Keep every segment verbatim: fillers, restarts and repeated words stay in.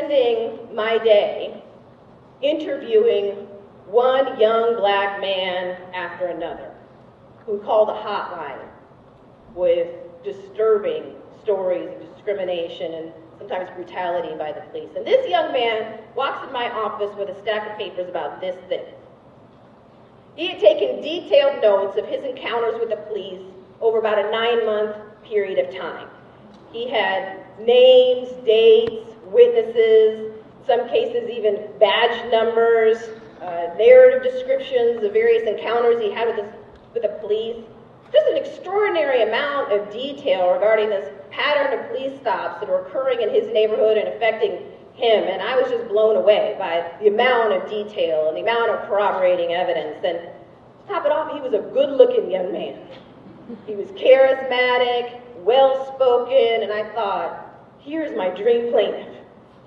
spending my day interviewing one young black man after another who called a hotline with disturbing stories of discrimination and sometimes brutality by the police. And this young man walks in my office with a stack of papers about this thick. He had taken detailed notes of his encounters with the police over about a nine-month period of time. He had names, dates, witnesses, some cases even badge numbers, uh, narrative descriptions of various encounters he had with the, with the police. Just an extraordinary amount of detail regarding this pattern of police stops that were occurring in his neighborhood and affecting him, and I was just blown away by the amount of detail and the amount of corroborating evidence. And to top it off, he was a good-looking young man. He was charismatic, well-spoken, and I thought, here's my dream plaintiff.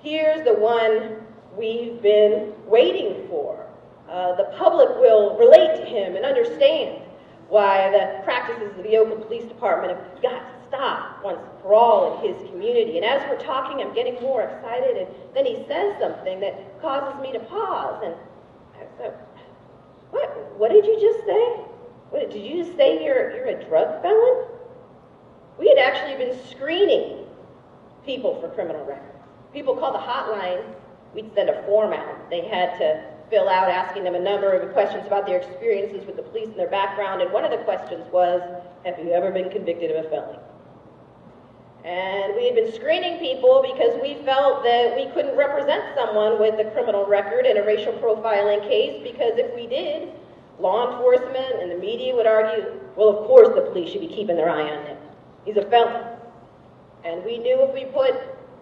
Here's the one we've been waiting for. Uh, the public will relate to him and understand why the practices of the Oakland Police Department have got to stop once for all in his community. And as we're talking, I'm getting more excited, and then he says something that causes me to pause. And I said, what, what did you just say? What, did you just say you're, you're a drug felon? We had actually been screening people for criminal records. People called the hotline. We'd send a form out. They had to fill out, asking them a number of questions about their experiences with the police and their background, and one of the questions was, have you ever been convicted of a felony? And we had been screening people because we felt that we couldn't represent someone with a criminal record in a racial profiling case, because if we did, law enforcement and the media would argue, well, of course the police should be keeping their eye on him. He's a felon. And we knew if we put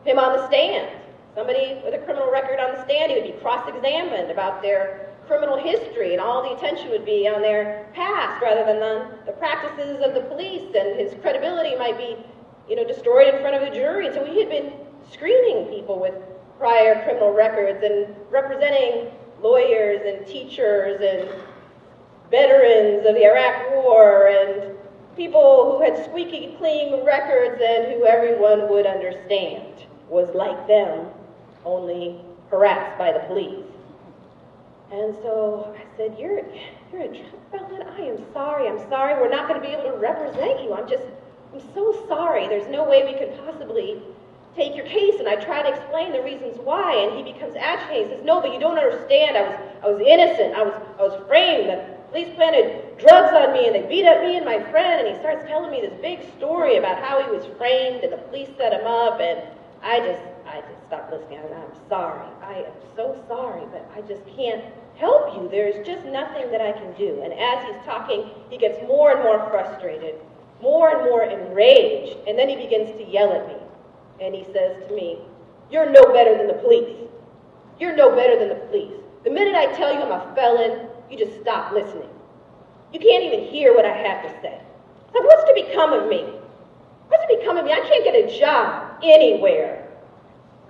him on the stand, somebody with a criminal record on the stand, he would be cross-examined about their criminal history, and all the attention would be on their past rather than on the practices of the police, and his credibility might be, you know, destroyed in front of a jury. And so we had been screening people with prior criminal records and representing lawyers and teachers and veterans of the Iraq War and people who had squeaky clean records and who everyone would understand was like them, only harassed by the police. And so I said, you're, you're a drug felon? I am sorry, I'm sorry. We're not going to be able to represent you. I'm just, I'm so sorry. There's no way we could possibly take your case. And I try to explain the reasons why, and he becomes agitated. He says, no, but you don't understand. I was, I was innocent. I was, I was framed. The police planted drugs on me, and they beat up me and my friend. And he starts telling me this big story about how he was framed, and the police set him up, and I just, I just stopped listening. I, I'm sorry. I am so sorry, but I just can't help you. There's just nothing that I can do. And as he's talking, he gets more and more frustrated, more and more enraged, and then he begins to yell at me. And he says to me, you're no better than the police. You're no better than the police. The minute I tell you I'm a felon, you just stop listening. You can't even hear what I have to say. Like, what's to become of me? What's to become of me? I can't get a job anywhere.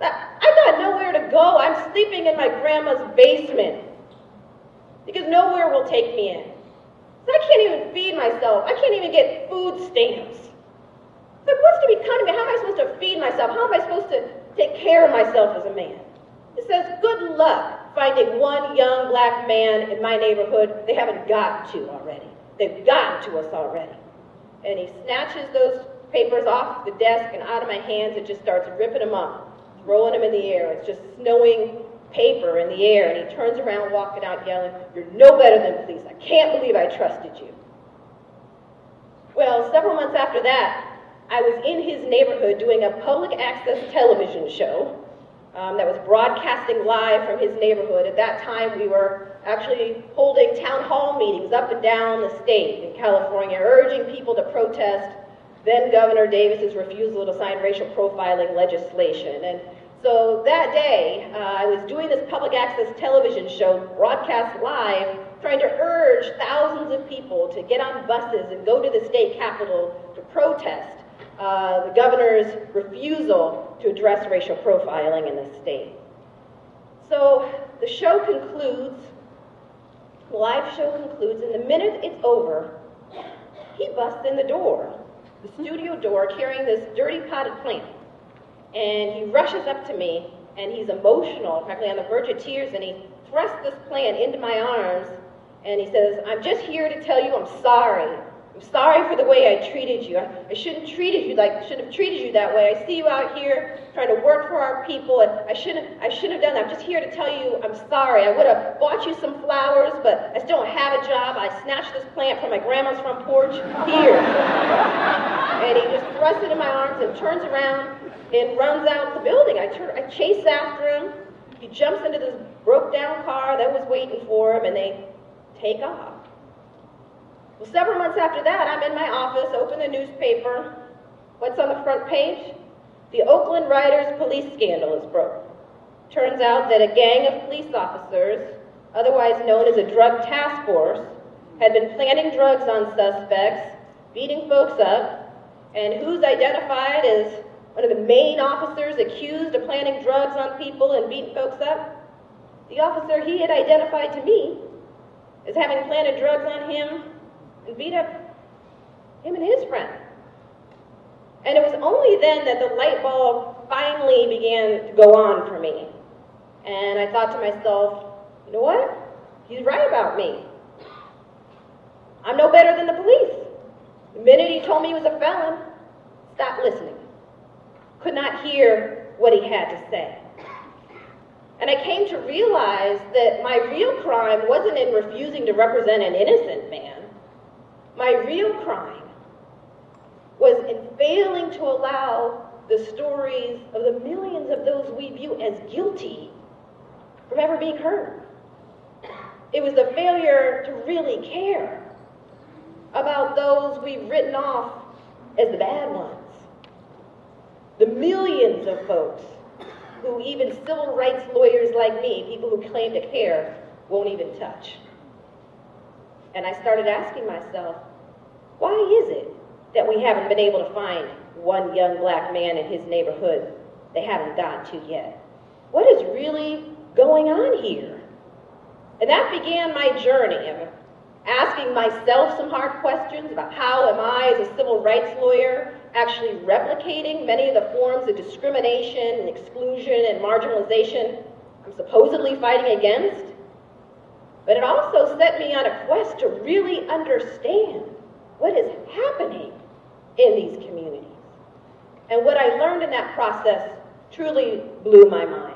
I got nowhere to go. I'm sleeping in my grandma's basement because nowhere will take me in. I can't even feed myself. I can't even get food stamps. Like, what's to become of me? How am I supposed to feed myself? How am I supposed to take care of myself as a man? It says, good luck finding one young black man in my neighborhood. They haven't got to already. They've gotten to us already. And he snatches those papers off the desk and out of my hands and just starts ripping them up, throwing them in the air. It's just snowing paper in the air. And he turns around, walking out, yelling, you're no better than police. I can't believe I trusted you. Well, several months after that, I was in his neighborhood doing a public access television show um, that was broadcasting live from his neighborhood. At that time, we were actually holding town hall meetings up and down the state in California, urging people to protest then Governor Davis's refusal to sign racial profiling legislation. And so that day, uh, I was doing this public access television show, broadcast live, trying to urge thousands of people to get on buses and go to the state capitol to protest uh, the governor's refusal to address racial profiling in the state. So the show concludes, the live show concludes, and the minute it's over, he busts in the door, the studio door, carrying this dirty potted plant. And he rushes up to me and he's emotional, practically on the verge of tears, and he thrusts this plan into my arms, and he says, I'm just here to tell you I'm sorry. I'm sorry for the way I treated you. I, I shouldn't treated you like shouldn't have treated you that way. I see you out here trying to work for our people, and I shouldn't I shouldn't have done that. I'm just here to tell you I'm sorry. I would have bought you some flowers, but I still don't have a job. I snatched this plant from my grandma's front porch here. And he just thrusts it in my arms and turns around and runs out the building. I turn I chase after him. He jumps into this broke down car that was waiting for him, and they take off. Well, several months after that, I'm in my office, open the newspaper. What's on the front page? The Oakland Riders police scandal is broke. Turns out that a gang of police officers, otherwise known as a drug task force, had been planting drugs on suspects, beating folks up, and who's identified as one of the main officers accused of planting drugs on people and beating folks up? The officer he had identified to me as having planted drugs on him and beat up him and his friend. And it was only then that the light bulb finally began to go on for me. And I thought to myself, you know what? He's right about me. I'm no better than the police. The minute he told me he was a felon, stopped listening. Could not hear what he had to say. And I came to realize that my real crime wasn't in refusing to represent an innocent man. My real crime was in failing to allow the stories of the millions of those we view as guilty from ever being heard. It was the failure to really care about those we've written off as the bad ones. The millions of folks who even civil rights lawyers like me, people who claim to care, won't even touch. And I started asking myself, why is it that we haven't been able to find one young black man in his neighborhood they haven't gotten to yet? What is really going on here? And that began my journey of asking myself some hard questions about how am I, as a civil rights lawyer, actually replicating many of the forms of discrimination and exclusion and marginalization I'm supposedly fighting against? But it also set me on a quest to really understand what is happening in these communities. And what I learned in that process truly blew my mind.